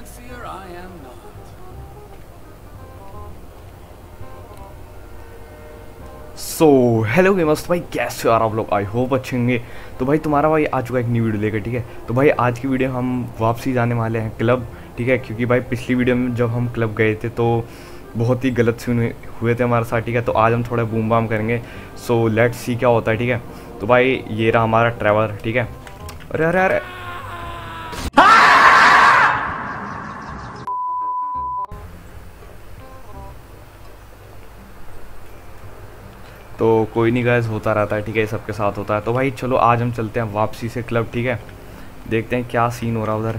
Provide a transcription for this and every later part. fancier I am not. So hello gamers, भाई कैसे हो यार आप लोग, आई होप अच्छे होंगे। तो भाई तुम्हारा भाई आ चुका है एक न्यू वीडियो लेकर, ठीक है। तो भाई आज की वीडियो हम वापसी जाने वाले हैं क्लब, ठीक है, क्योंकि भाई पिछली वीडियो में जब हम क्लब गए थे तो बहुत ही गलत सीन हुए थे हमारे साथ, ठीक है। तो आज हम थोड़ा बूम बाम करेंगे, सो लेट्स सी क्या होता है, ठीक है। तो भाई ये रहा हमारा ट्रेवर, ठीक है। अरे अरे अरे तो कोई नहीं गाइस, होता रहता है, ठीक है, सबके साथ होता है। तो भाई चलो आज हम चलते हैं वापसी से क्लब, ठीक है। देखते हैं क्या सीन हो रहा है उधर।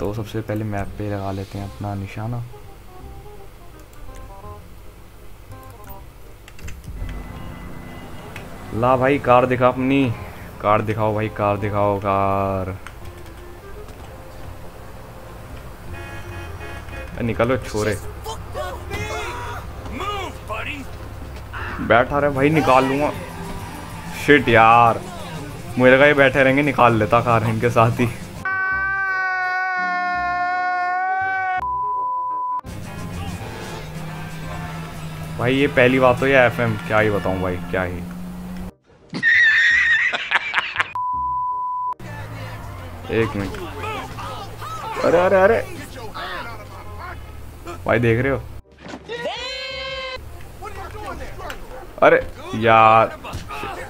तो सबसे पहले मैप पे लगा लेते हैं अपना निशाना। ला भाई कार दिखा, अपनी कार दिखाओ भाई, कार दिखाओ, कार निकालो छोरे। बैठा रहे भाई, निकाल लूँगा। शिट यार, मुझे लगा ये बैठे रहेंगे, निकाल लेता कार इनके साथ ही। भाई ये पहली बात तो ये एफएम, क्या ही बताऊँ भाई, क्या ही। एक मिनट, अरे अरे अरे भाई देख रहे हो, अरे यार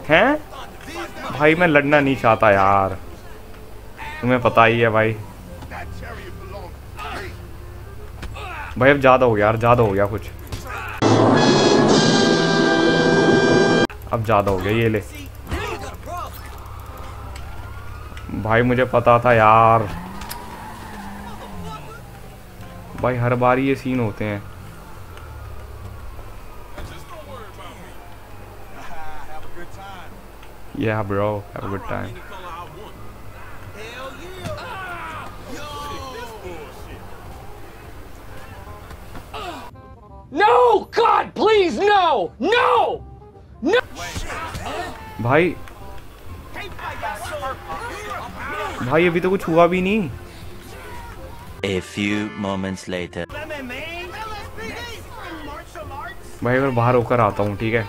हैं भाई, मैं लड़ना नहीं चाहता यार, तुम्हें पता ही है भाई। भाई अब ज़्यादा हो गया यार, ज़्यादा हो गया कुछ, अब ज़्यादा हो गया। ये ले भाई, मुझे पता था यार। भाई हर बार ये सीन होते हैं। Yeah bro, have a good time. No God, please no, no, no. भाई भाई अभी तो कुछ हुआ भी नहीं। A few moments later. भाई मैं बाहर होकर आता हूँ, ठीक है।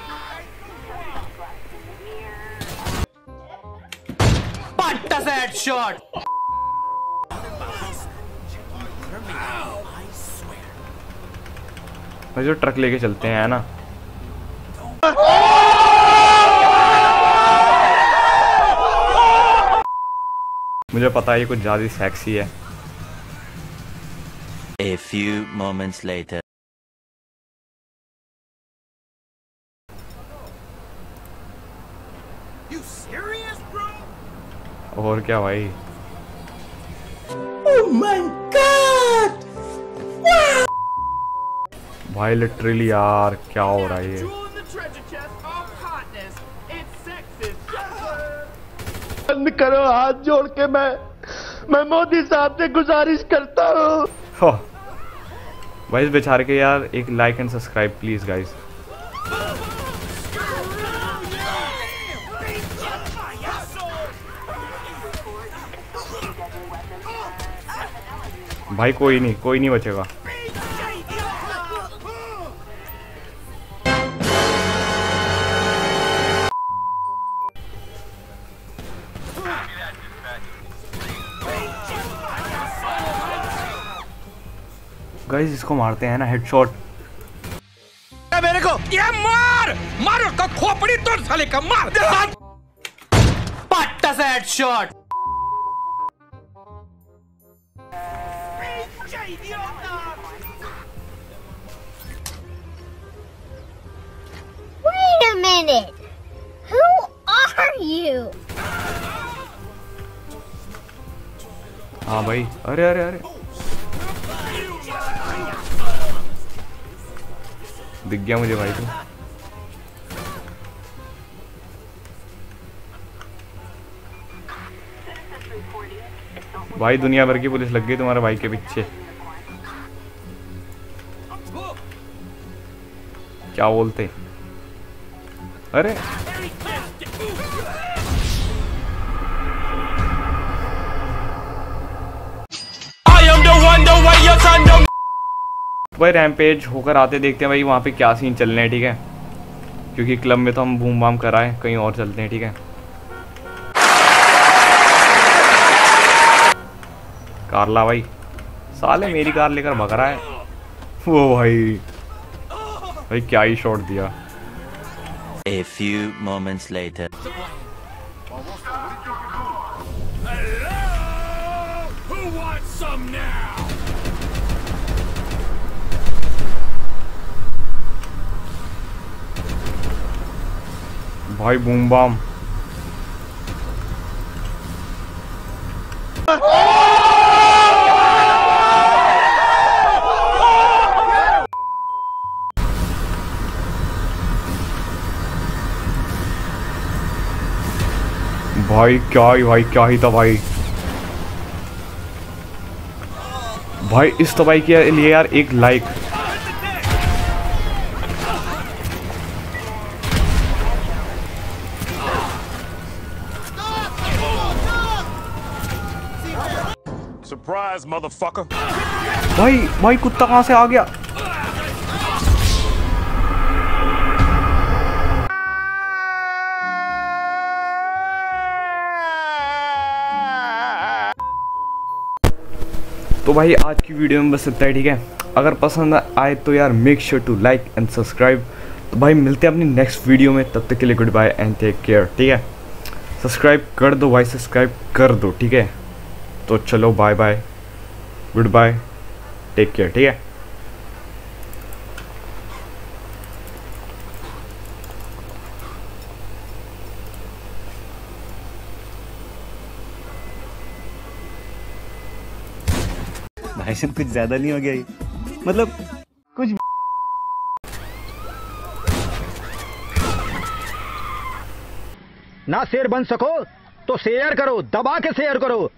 भाई जो ट्रक लेके चलते हैं, है ना। मुझे पता है ये कुछ ज्यादा सेक्सी है। A few moments later. You serious, bro? और क्या भाई, oh my God! Yeah! भाई लिटरली यार क्या हो रहा है ये। बंद करो, हाथ जोड़ के मैं मोदी साहब से गुजारिश करता हूँ भाई इस बेचारे के यार। एक like and subscribe please guys. भाई कोई नहीं बचेगा। गाइस इसको मारते हैं ना, हेडशॉट। मेरे को ये मार मारो का खोपड़ी तोड़ साले का, मार पट्टा से headshot. Wait a minute. Who are you? हाँ भाई, अरे अरे अरे दिख गया मुझे भाई। तो भाई दुनिया भर की पुलिस लग गई तुम्हारे भाई के पीछे। क्या बोलते, अरे I am the one भाई रैम्पेज होकर आते देखते हैं भाई वहाँ पे क्या सीन चलने हैं, ठीक है, क्योंकि क्लब में तो हम बूम बाम कराए, कहीं और चलते हैं, ठीक है। कार ला भाई, साले मेरी कार लेकर भग रहा है वो भाई। भाई क्या ही शॉट दिया। A few moments later. भाई बूम बम भाई क्या ही था भाई। भाई इस तबाही के लिए यार एक लाइक। Surprise motherfucker. भाई भाई कुत्ता कहां से आ गया। तो भाई आज की वीडियो में बस इतना ही, ठीक है। अगर पसंद आए तो यार make sure to like and subscribe. तो भाई मिलते हैं अपनी नेक्स्ट वीडियो में, तब तक के लिए good bye and take care, ठीक है। सब्सक्राइब कर दो भाई, सब्सक्राइब कर दो, ठीक है। तो चलो bye bye, good bye, take care, ठीक है। भाई सब कुछ ज्यादा नहीं हो गया ये, मतलब कुछ ना शेर बन सको तो शेयर करो, दबा के शेयर करो।